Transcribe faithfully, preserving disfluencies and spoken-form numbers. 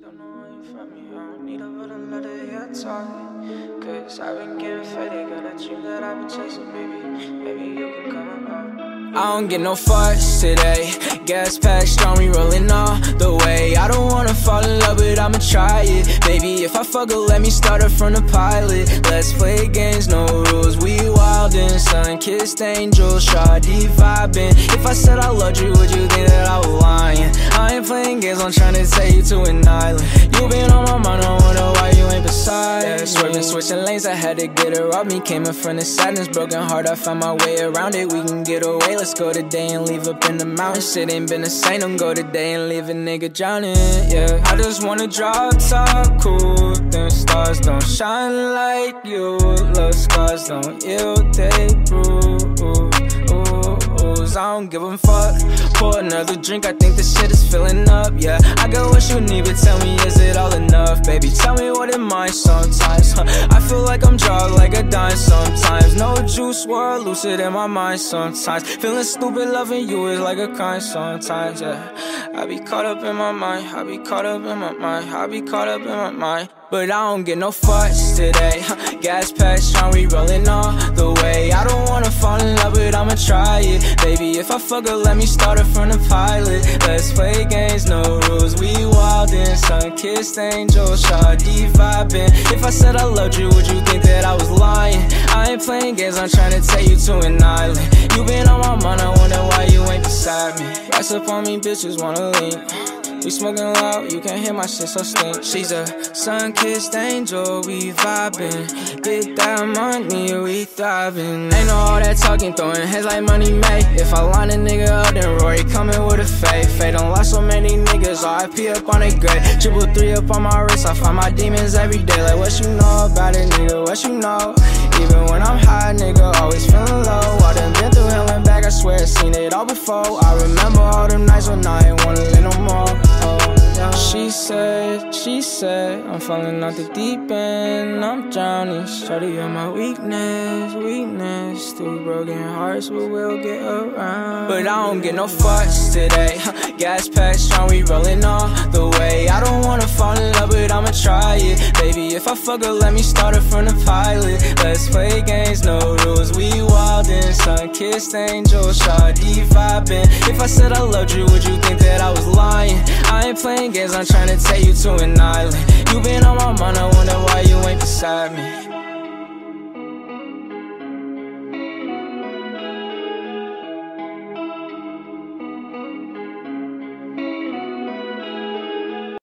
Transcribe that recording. don't know if I'm here. I need a little letter of your time, cause I've been getting faded. Got a dream that I've been chasing, baby. Maybe you can come up. I don't get no fuss today. Gas pack strong, we rolling all the way. I don't wanna fall in love, but I'ma try it. Baby, if I fuck up, let me start up from the pilot. Let's play games, no rules, we wildin'. Sun-kissed angels, shawty vibin'. If I said I loved you, would you think that I was lying? I ain't playing games, I'm tryna take you to an island. You been on my mind, I wonder why you ain't beside me. Yeah, swerving, switching lanes, I had to get her off me. Came in front of sadness, broken heart, I found my way around it. We can get away, let's go today and leave up in the mountains. It ain't been the same, don't go today and leave a nigga drowning, yeah. I just wanna drop top, cool, them stars don't shine like you. Love scars don't heal, they bruise. I don't give a fuck. Pour another drink, I think this shit is filling up, yeah. I got what you need, but tell me, is it all enough? Baby, tell me what it might sometimes, huh? I feel like I'm drugged like a dime sometimes. No juice, word, lucid in my mind sometimes. Feeling stupid, loving you is like a crime sometimes, yeah. I be caught up in my mind, I be caught up in my mind, I be caught up in my mind. But I don't get no fuss today. Gas pack strong, we rollin' all the way. I don't wanna fall in love, but I'ma try it. Baby, if I fuck up, let me start it from the pilot. Let's play games, no rules, we wildin'. Sun-kissed angels, shawty vibin'. If I said I loved you, would you think that I was lying? I ain't playing games, I'm tryna take you to an island. You been on my mind, I wonder why you ain't beside me. Rise up on me, bitches wanna lean. We smoking loud, you can hear my shit so stink. She's a sun-kissed angel, we vibin'. Get that money, we thrivin'. Ain't no all that talking, throwing hands like money made. If I line a nigga up, then Rory coming with a fade. Fade don't lost so many niggas, R I P up on the grave. Triple three up on my wrist, I find my demons every day. Like what you know about it, nigga, what you know? Even when I'm high, nigga, always feelin' low. I done been through hell and back, I swear I seen it all before. I remember all them nights when I ain't wanna live no more. She said, she said, I'm falling out the deep end, I'm drowning. Shawty, you're my weakness, weakness. Two broken hearts, but we'll get around. But I don't get no fuss today. Gas pack strong, we rolling all the way. I don't wanna fall in love, but I'ma try it. Baby, if I fuck up, let me start it from the pilot. Let's play games, no rules, we wildin'. Sun-kissed angels, shawty vibin'. If I said I loved you, would you think that I was lying? I ain't playing games, I'm tryna take you to an island. You been on my mind, I wonder why you ain't beside me.